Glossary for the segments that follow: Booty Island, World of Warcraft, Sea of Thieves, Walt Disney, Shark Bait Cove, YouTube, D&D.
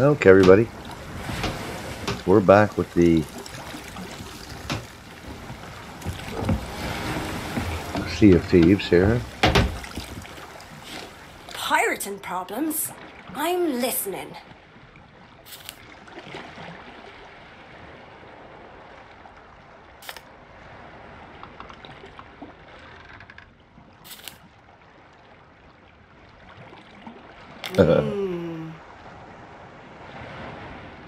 Okay, everybody. We're back with the Sea of Thieves here. Pirates and problems? I'm listening.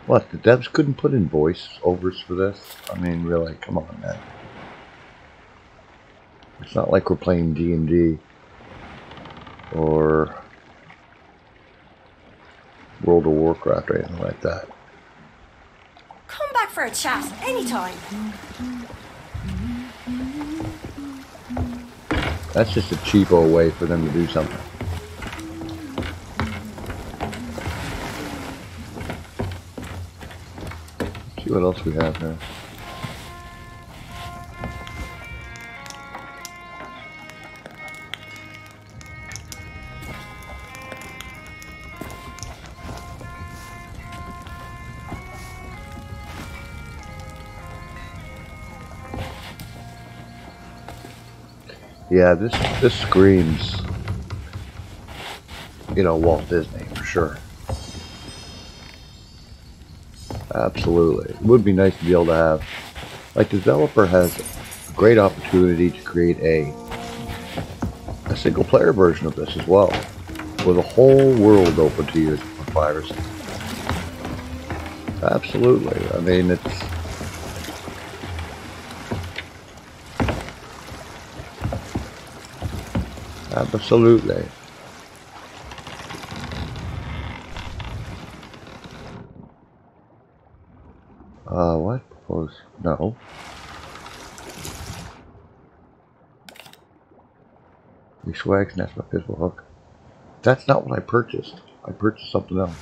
What, the devs couldn't put in voiceovers for this? I mean, really, come on, man. It's not like we're playing D&D or World of Warcraft or anything like that. Come back for a chat anytime. That's just a cheapo way for them to do something. What else we have here? Yeah, this screams, you know, Walt Disney for sure. Absolutely. It would be nice to be able to have, like, the developer has a great opportunity to create a single player version of this as well, with a whole world open to you for 5 or 6. Absolutely. I mean, it's absolutely. What? Close. No. The swag's nest my pistol hook. That's not what I purchased. I purchased something else.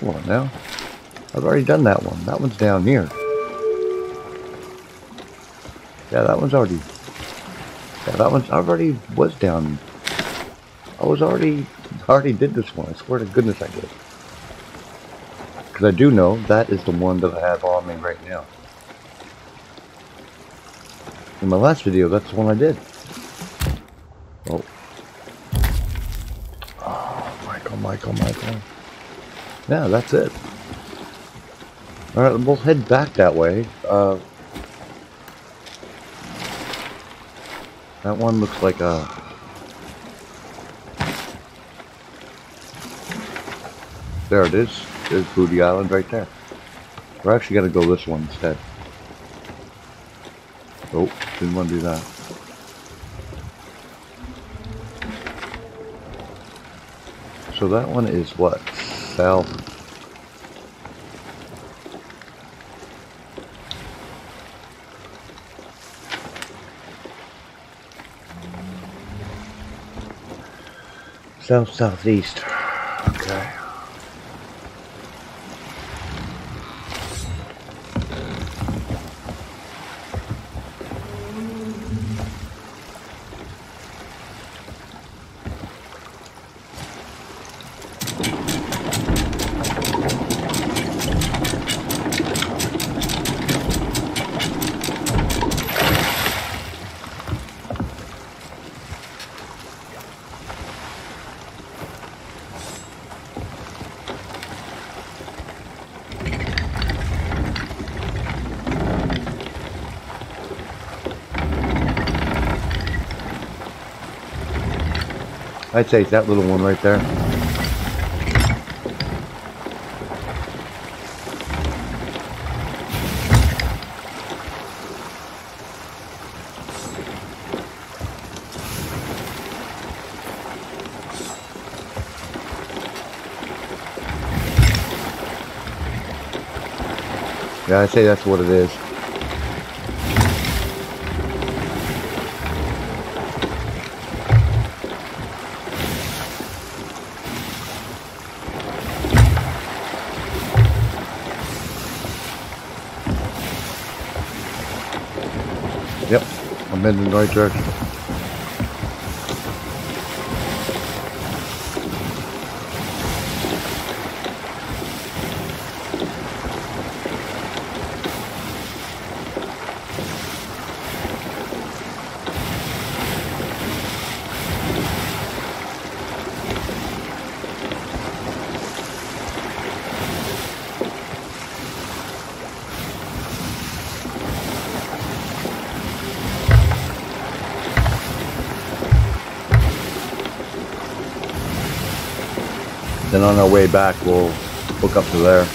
Hold on now. I've already done that one. That one's down here. Yeah, that one's already... Yeah, that one's... I already was down... I was already... I already did this one. I swear to goodness I did. Because I do know that is the one that I have on me right now. In my last video, that's the one I did. Oh. Oh, Michael, Michael, Michael. Yeah, that's it. Alright, we'll head back that way. That one looks like a... There it is. There's Booty Island right there. We're actually going to go this one instead. Oh, didn't want to do that. So that one is what? South. South, southeast. Okay. I take that little one right there. Yeah, I'd say that's what it is. Yep, I'm in the right direction. Then on our way back, we'll hook up to there.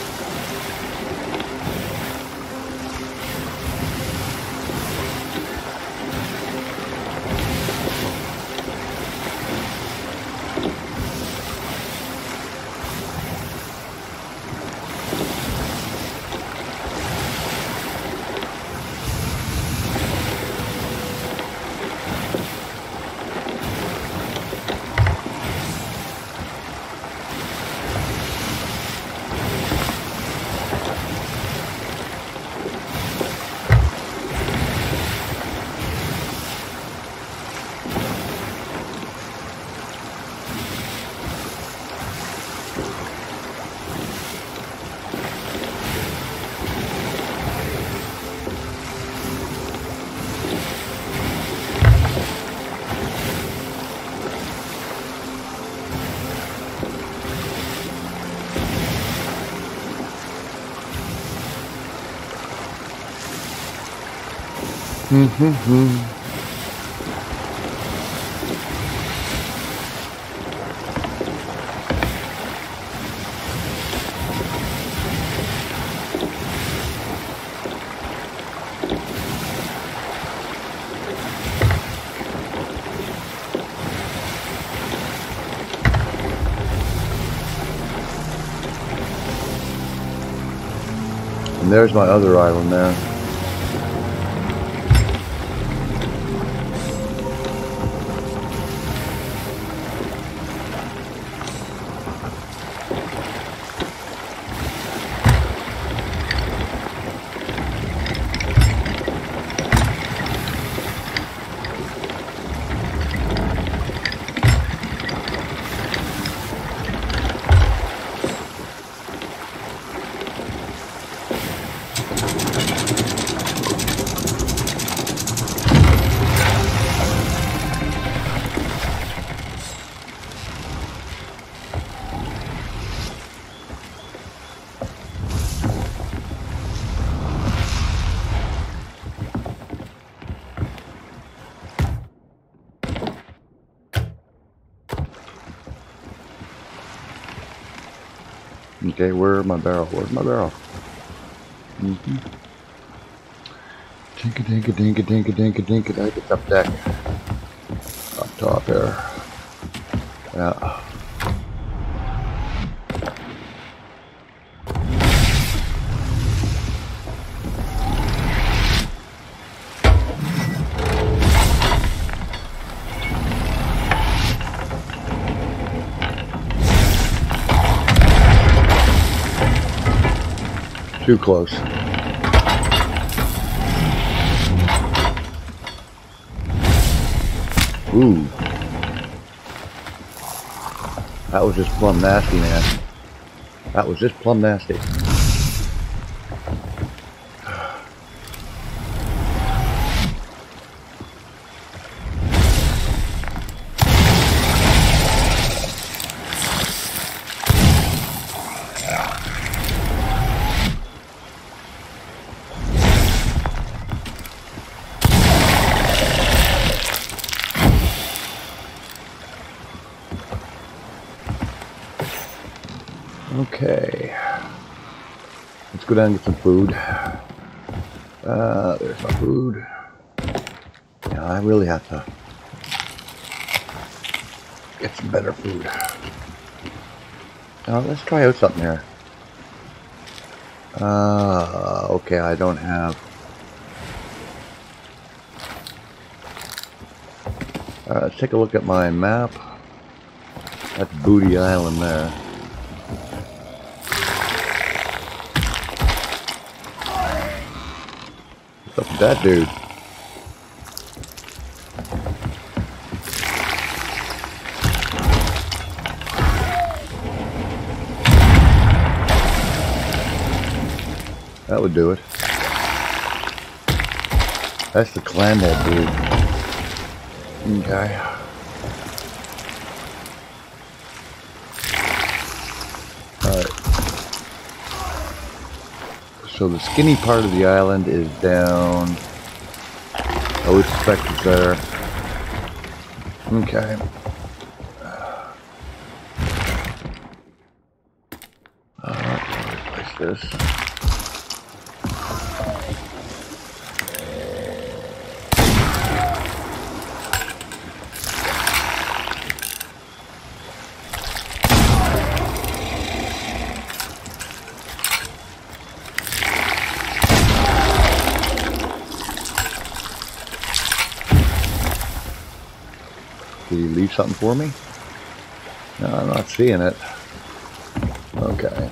And there's my other island there. Okay, where's my barrel? Where's my barrel? Tinka, tinka, tinka, tinka, tinka, tinka, tinka, up deck. Up top here. Yeah. Too close. Ooh. That was just plumb nasty, man. That was just plumb nasty. Okay. Let's go down and get some food. There's my food. Yeah, I really have to get some better food. Now, let's try out something here. Okay, I don't have... let's take a look at my map. That's Booty Island there. What's up with that dude? That would do it. That's the clam head dude. Okay. Alright. So the skinny part of the island is down. I always suspect it's there. Okay. Replace this. Something for me? No, I'm not seeing it. Okay.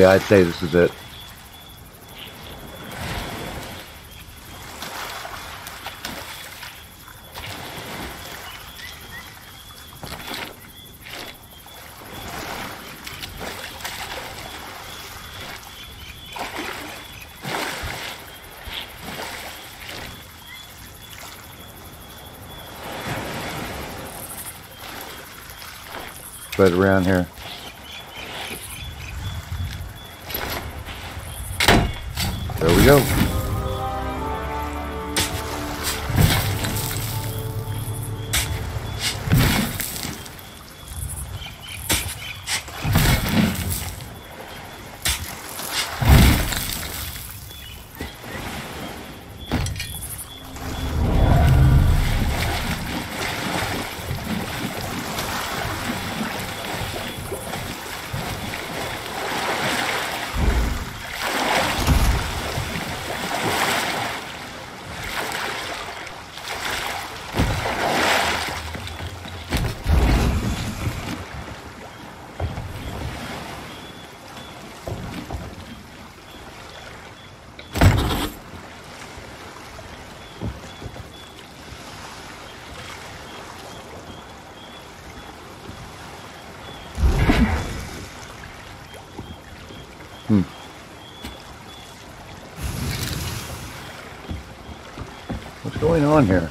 Yeah, I'd say this is it. Right around here. There we go. What's going on here?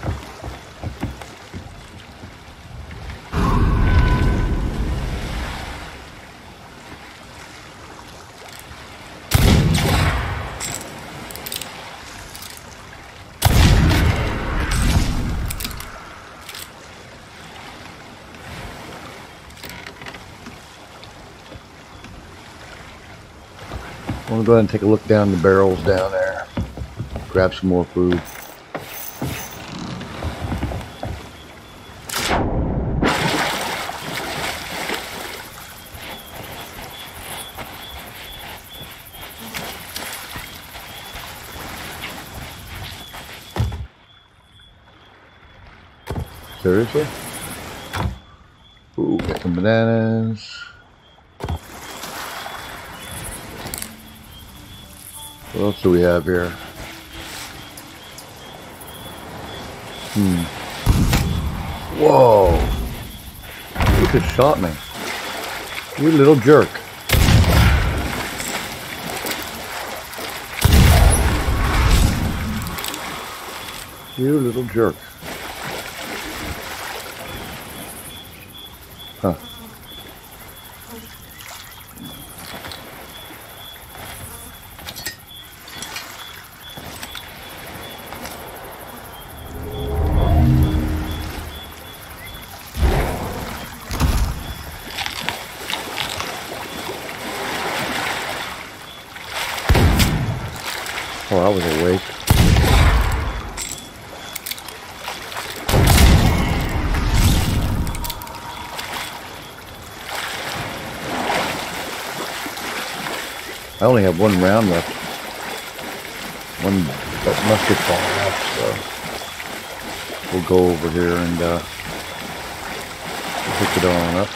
I'm gonna go ahead and take a look down the barrels down there. Grab some more food. Seriously? Ooh, got some bananas. What else do we have here? Whoa! You just shot me. You little jerk. You little jerk. Huh. Oh, I was awake. I only have one round left. One that musket ball left, so we'll go over here and pick it on up.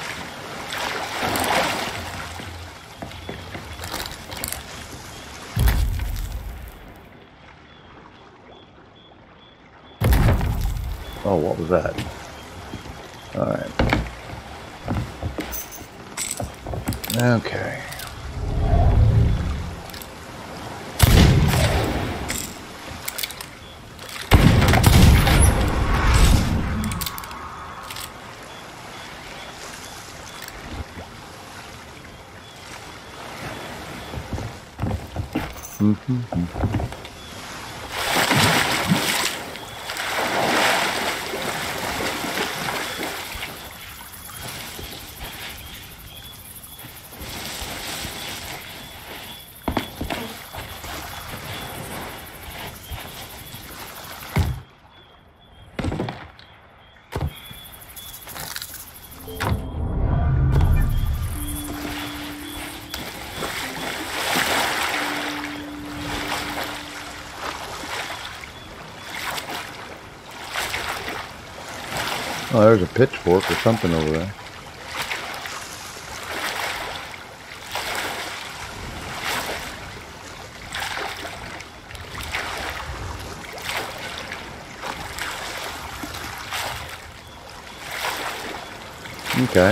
Oh, what was that? All right. Okay. Oh, there's a pitchfork or something over there.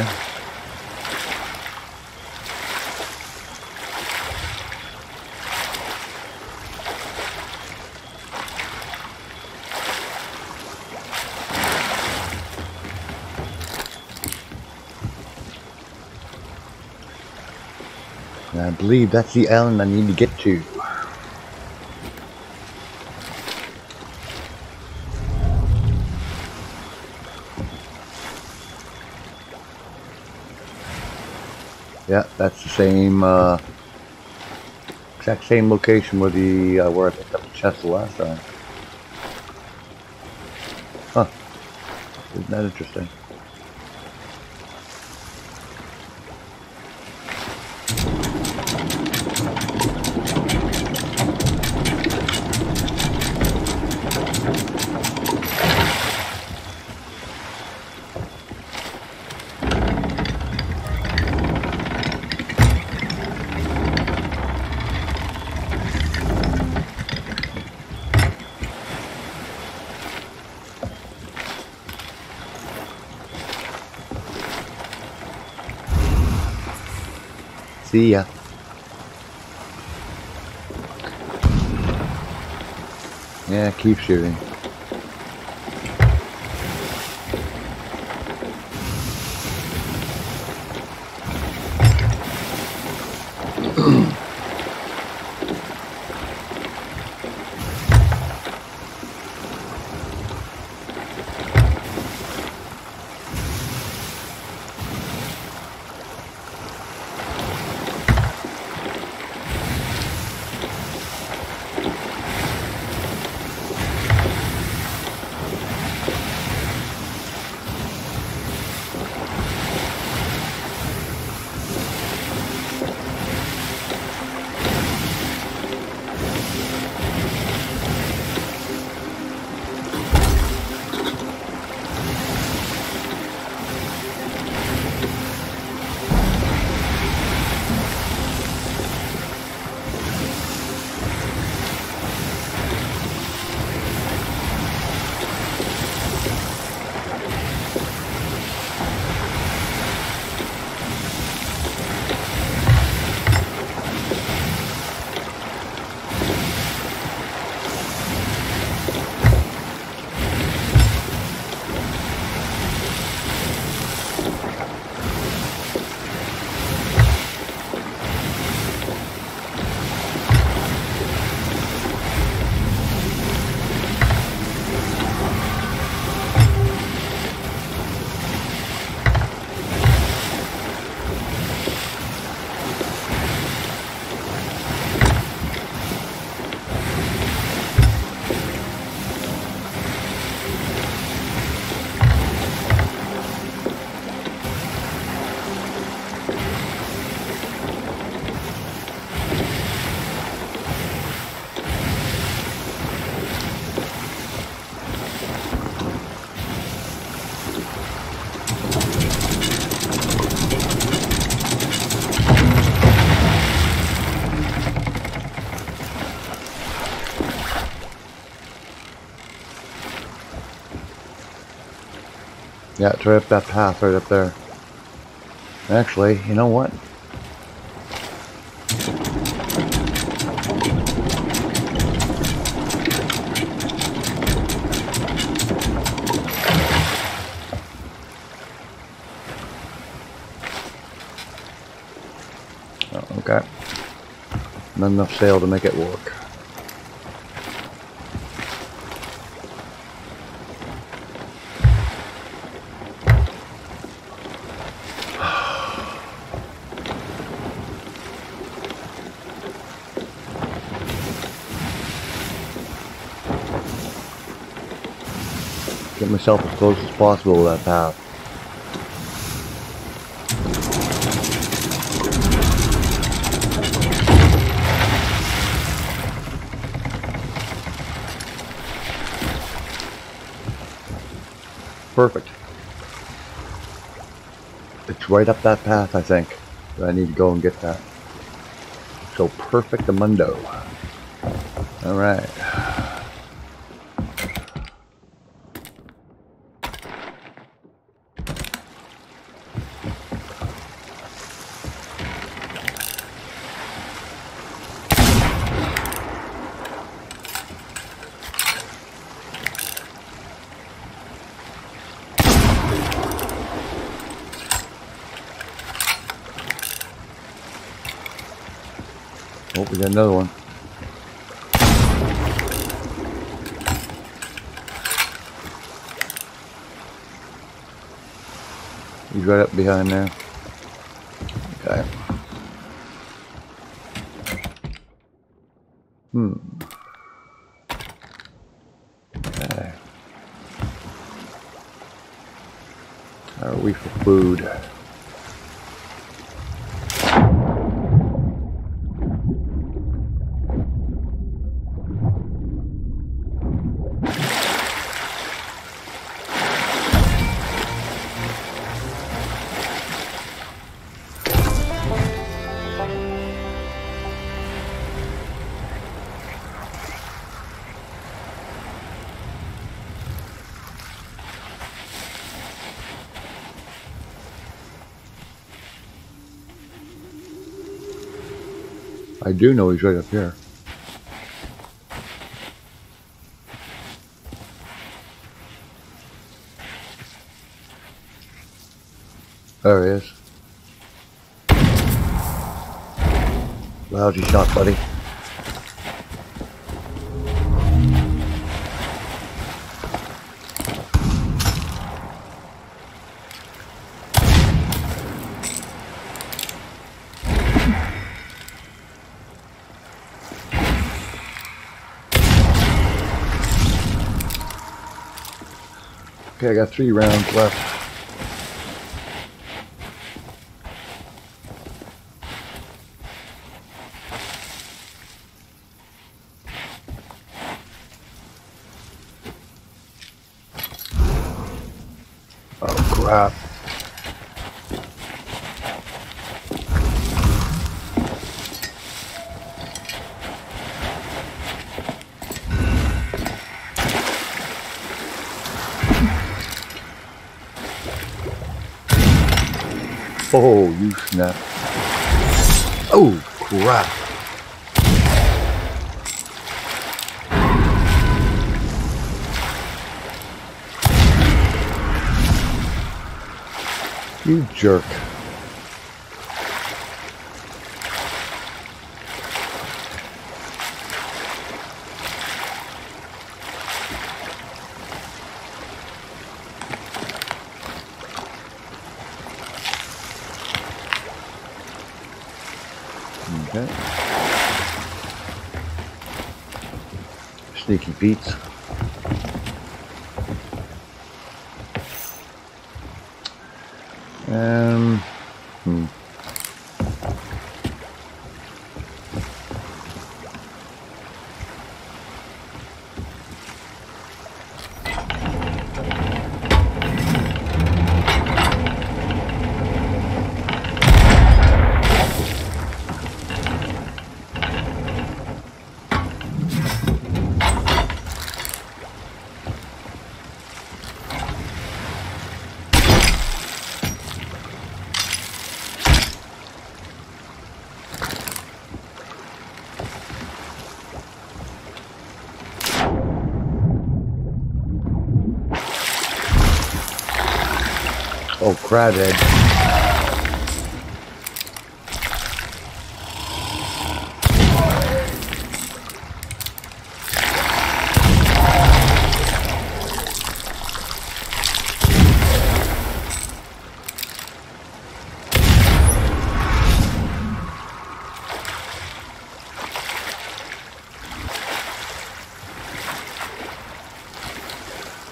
Okay. I believe that's the island I need to get to. Yeah, that's the same, exact same location where the where I picked up the chest the last time. Huh? Isn't that interesting? See ya. Yeah, keep shooting. Yeah, it's right up that path right up there. Actually, you know what? Oh, okay. Not enough sail to make it work. Get myself as close as possible to that path. Perfect. It's right up that path, I think. But I need to go and get that. So perfect-a-mundo. Alright. Oh, we got another one. He's right up behind there. Okay. Okay. How are we for food? I do know he's right up here. There he is. Lousy shot, buddy. Okay, I got 3 rounds left. Oh, crap. Oh, you snap. Oh, crap. You jerk. Okay. Sneaky beats. Oh, crabhead.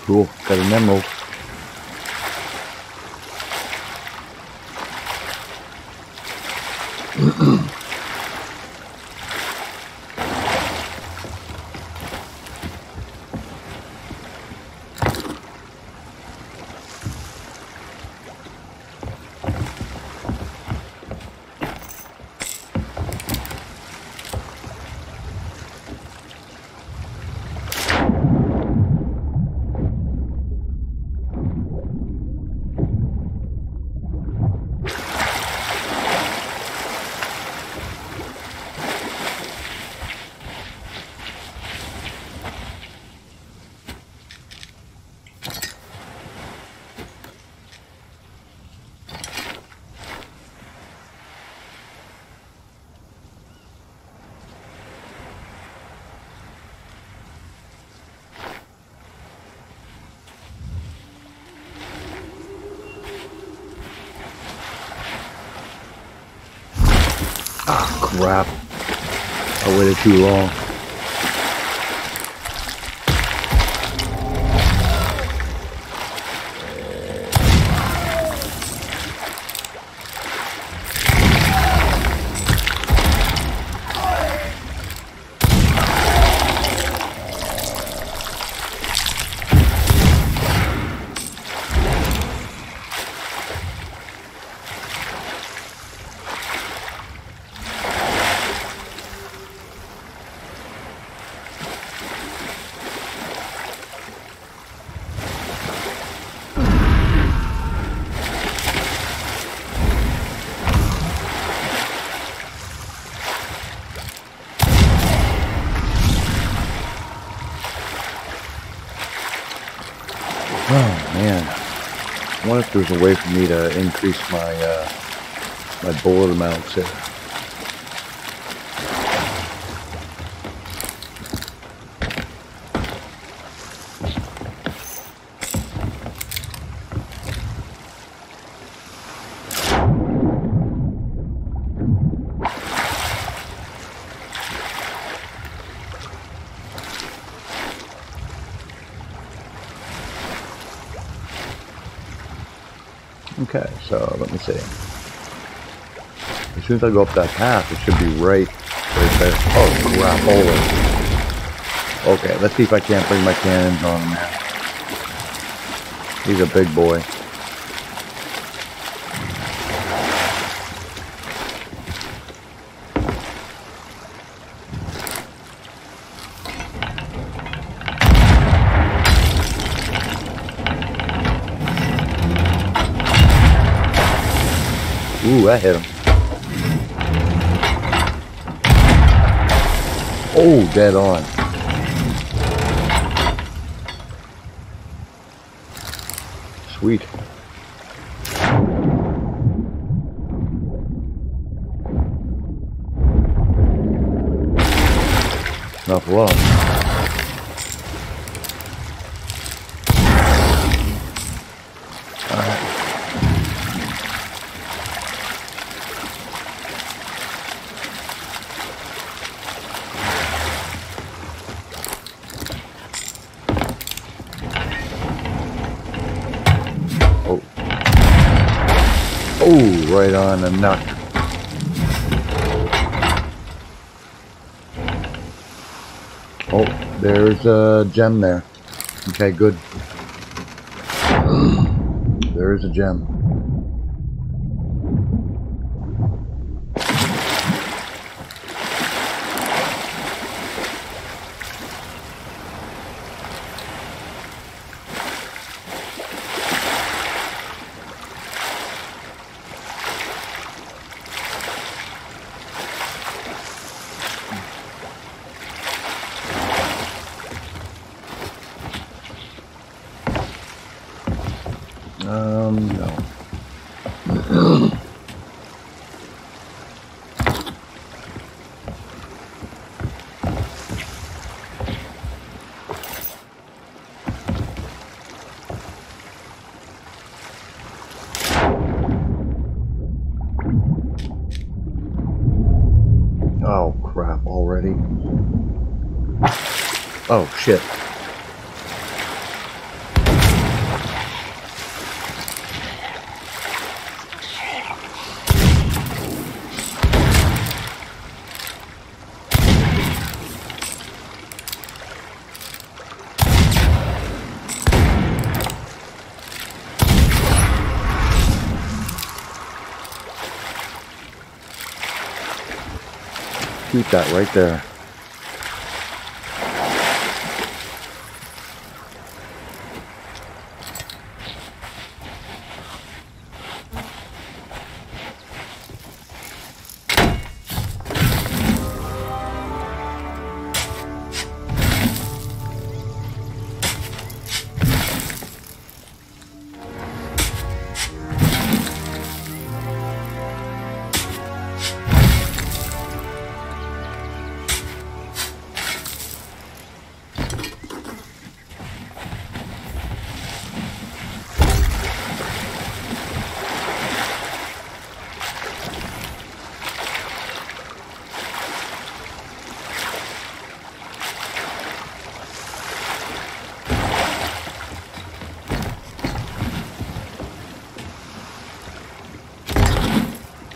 Cool, got an emerald. Crap. I waited too long. If there's a way for me to increase my my bullet amounts here. Okay, so let me see. As soon as I go up that path, it should be right there. Oh, crap, hold it. Okay, let's see if I can't bring my cannons on now. He's a big boy. Ooh, I hit him. Oh, dead on. Sweet. Not for long. Right on a nut. Oh, there's a gem there. Okay, good. There is a gem. No. Oh, crap, already. Oh, shit. Keep that right there.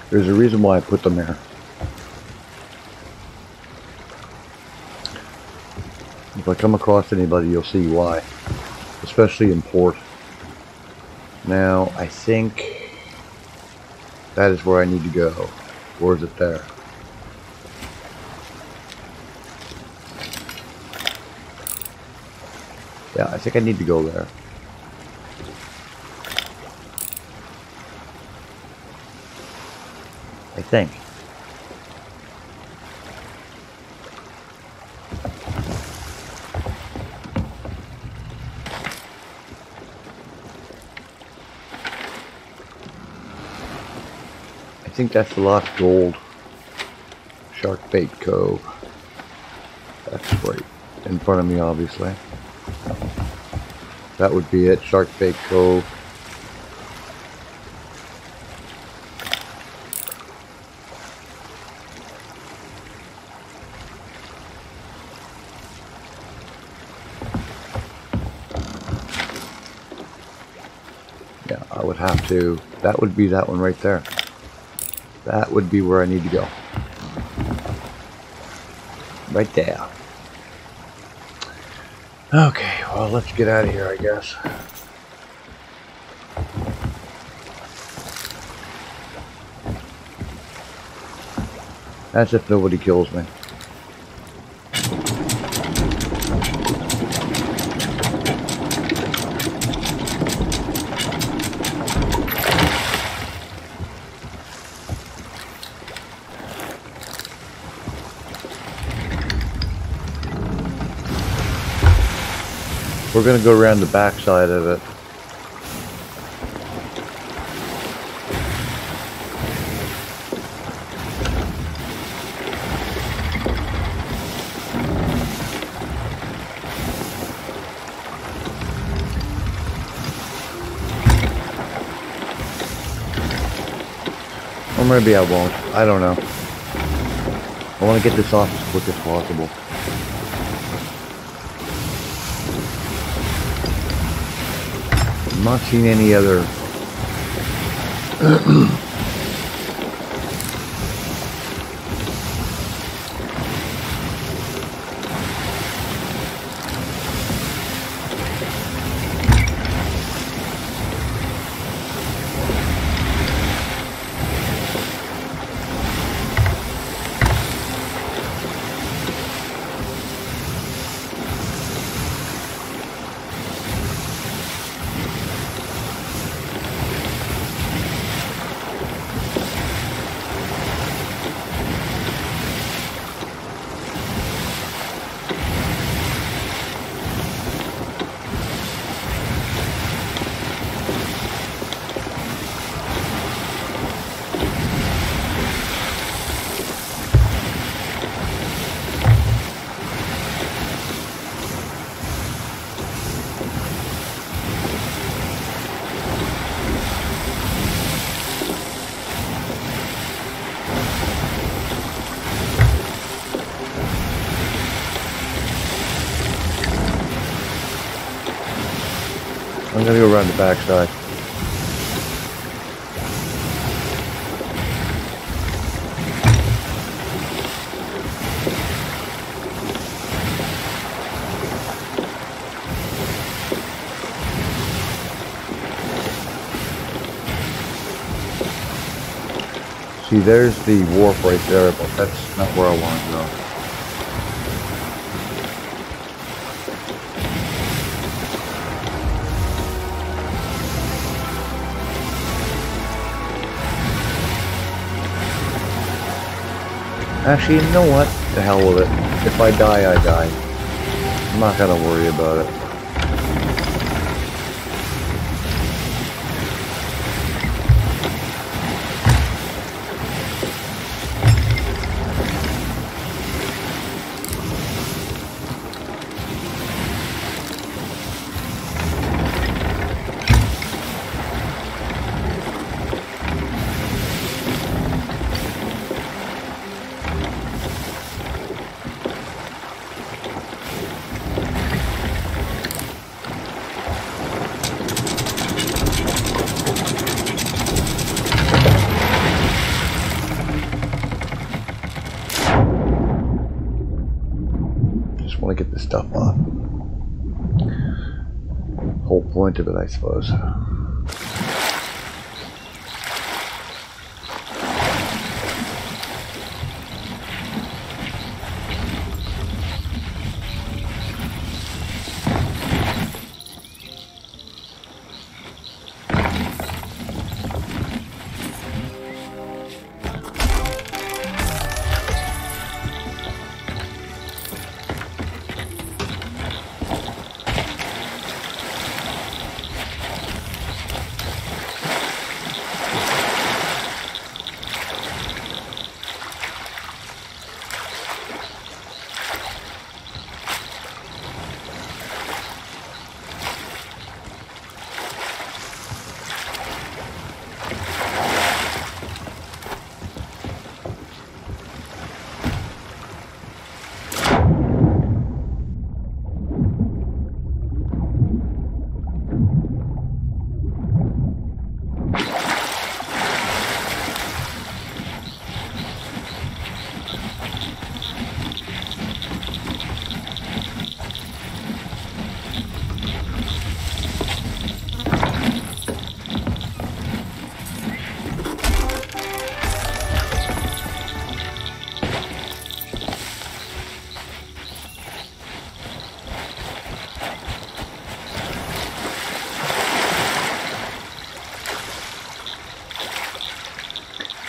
There's a reason why I put them there. If I come across anybody, you'll see why. Especially in port. Now, I think that is where I need to go. Or is it there? Yeah, I think I need to go there. I think. I think that's the lost gold. Shark Bait Cove. That's right in front of me, obviously. That would be it, Shark Bait Cove. Have to, that would be that one right there. That would be where I need to go. Right there. Okay, well, let's get out of here, I guess. That's if nobody kills me. We're going to go around the back side of it. Or maybe I won't. I don't know. I want to get this off as quick as possible. Not seen any other I'm gonna go around the back side. See, there's the wharf right there, but that's not where I want to go. Actually, you know what? The hell with it. If I die, I die. I'm not gonna worry about it. Of it, I suppose.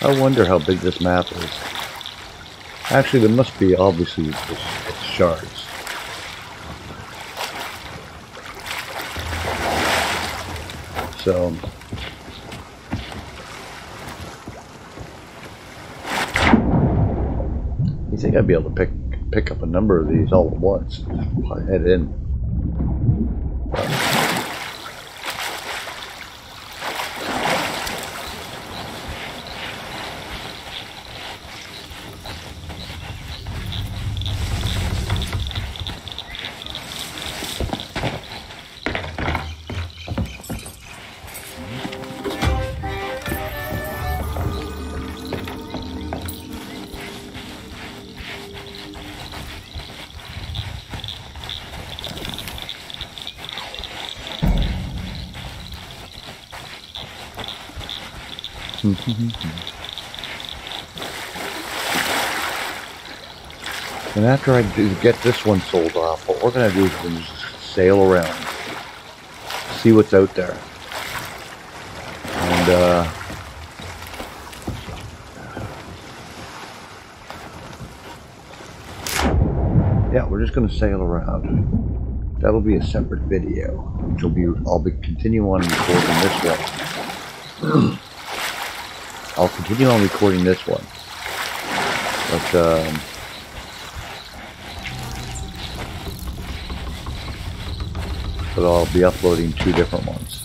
I wonder how big this map is. Actually, there must be, obviously, it's shards. So... you think I'd be able to pick up a number of these all at once if I head in. And after I do get this one sold off, what we're going to do is we'll just sail around, see what's out there, and yeah, we're just going to sail around. That'll be a separate video, which will be, I'll continue on recording this way. I'll continue on recording this one, but I'll be uploading two different ones.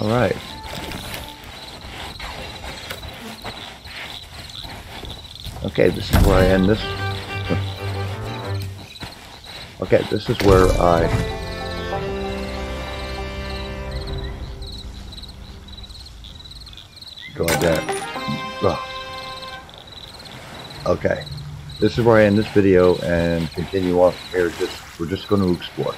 All right. Okay, this is where I end this. Okay, this is where I... draw that. Oh. Okay, this is where I end this video and continue on from here. We're just going to explore.